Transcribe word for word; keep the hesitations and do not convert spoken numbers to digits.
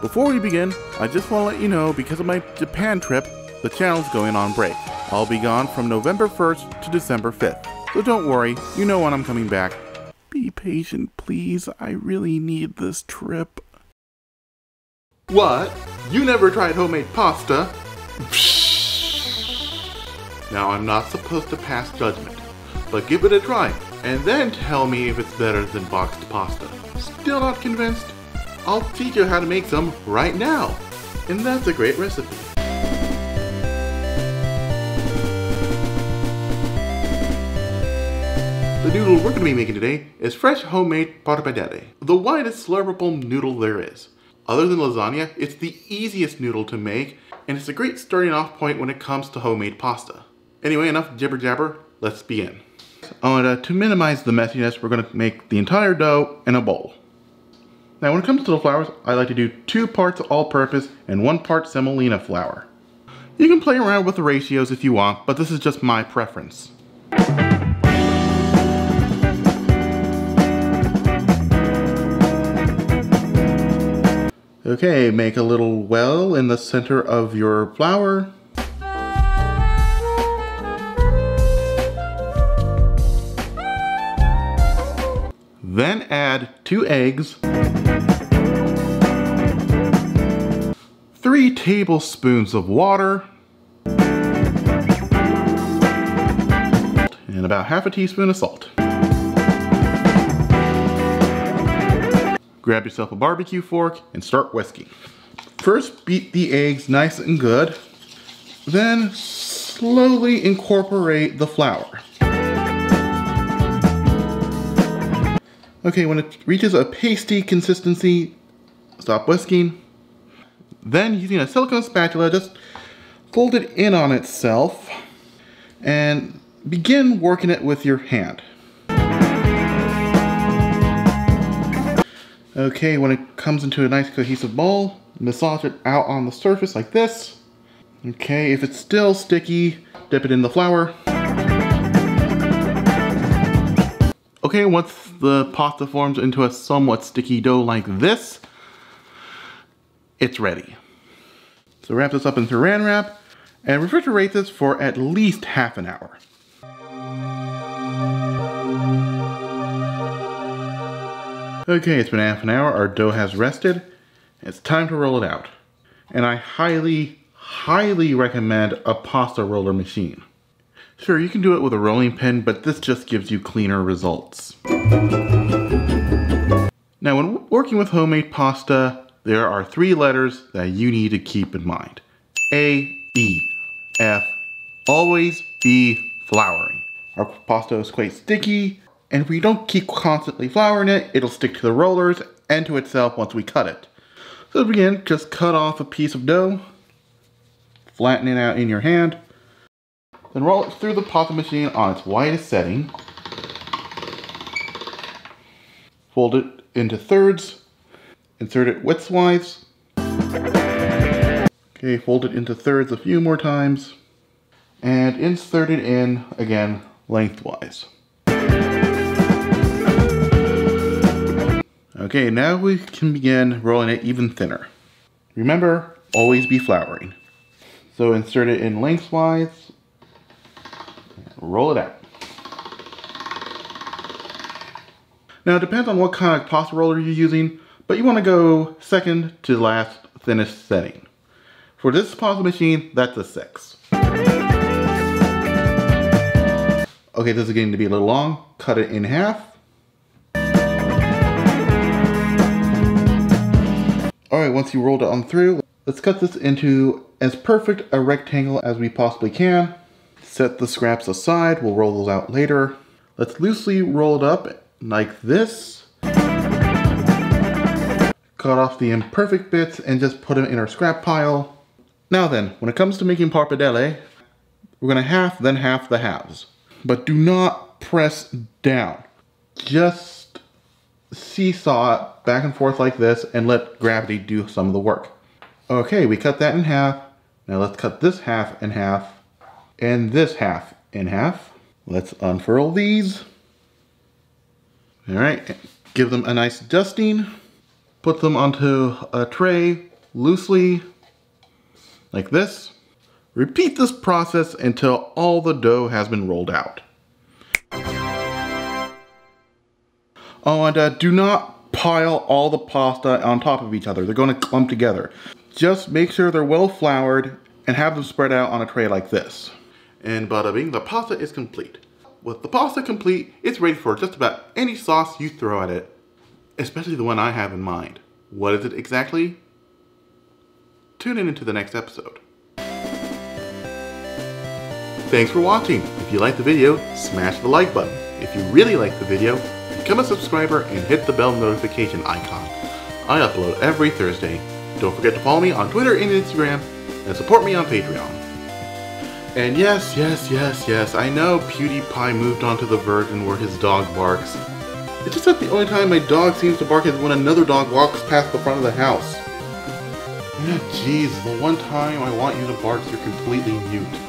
Before we begin, I just want to let you know, because of my Japan trip, the channel's going on break. I'll be gone from November first to December fifth. So don't worry, you know when I'm coming back. Be patient, please. I really need this trip. What? You never tried homemade pasta? Now, I'm not supposed to pass judgment, but give it a try, and then tell me if it's better than boxed pasta. Still not convinced? I'll teach you how to make some right now, and that's a great recipe. The noodle we're going to be making today is fresh homemade pappardelle, the widest slurpable noodle there is. Other than lasagna, it's the easiest noodle to make, and it's a great starting off point when it comes to homemade pasta. Anyway, enough jibber jabber, let's begin. And, uh, to minimize the messiness, we're going to make the entire dough in a bowl. Now, when it comes to the flours, I like to do two parts all-purpose and one part semolina flour. You can play around with the ratios if you want, but this is just my preference. Okay, make a little well in the center of your flour. Then add two eggs, three tablespoons of water, and about half a teaspoon of salt. Grab yourself a barbecue fork and start whisking. First, beat the eggs nice and good. Then slowly incorporate the flour. Okay, when it reaches a pasty consistency, stop whisking. Then, using a silicone spatula, just fold it in on itself and begin working it with your hand. Okay, when it comes into a nice cohesive ball, massage it out on the surface like this. Okay, if it's still sticky, dip it in the flour. Okay, once the pasta forms into a somewhat sticky dough like this, it's ready. So wrap this up in saran wrap and refrigerate this for at least half an hour. Okay, it's been half an hour, our dough has rested. It's time to roll it out. And I highly, highly recommend a pasta roller machine. Sure, you can do it with a rolling pin, but this just gives you cleaner results. Now, when working with homemade pasta, there are three letters that you need to keep in mind. A, E, F. Always be flouring. Our pasta is quite sticky, and if we don't keep constantly flouring it, it'll stick to the rollers and to itself once we cut it. So to begin, just cut off a piece of dough, flatten it out in your hand, then roll it through the pasta machine on its widest setting. Fold it into thirds, insert it widthwise. Okay, fold it into thirds a few more times, and insert it in again lengthwise. Okay, now we can begin rolling it even thinner. Remember, always be flouring. So insert it in lengthwise, roll it out. Now it depends on what kind of pasta roller you're using, but you want to go second to last thinnest setting. For this pasta machine, that's a six. Okay, this is getting to be a little long. Cut it in half. Alright, once you rolled it on through, let's cut this into as perfect a rectangle as we possibly can. Set the scraps aside, we'll roll those out later. Let's loosely roll it up like this. Cut off the imperfect bits and just put them in our scrap pile. Now then, when it comes to making pappardelle, we're gonna half then half the halves. But do not press down. Just seesaw it back and forth like this and let gravity do some of the work. Okay, we cut that in half. Now let's cut this half in half and this half in half. Let's unfurl these. All right, give them a nice dusting. put them onto a tray loosely, like this. Repeat this process until all the dough has been rolled out. Oh, and uh, do not pile all the pasta on top of each other. They're going to clump together. Just make sure they're well floured and have them spread out on a tray like this. And bada bing, the pasta is complete. With the pasta complete, it's ready for just about any sauce you throw at it, especially the one I have in mind. What is it exactly? Tune in into the next episode. Thanks for watching. If you liked the video, smash the like button. If you really liked the video, become a subscriber and hit the bell notification icon. I upload every Thursday. Don't forget to follow me on Twitter and Instagram, and support me on Patreon. And yes, yes, yes, yes, I know PewDiePie moved on to the Virgin where his dog barks. It's just that the only time my dog seems to bark is when another dog walks past the front of the house. Jeez, the one time I want you to bark, you're completely mute.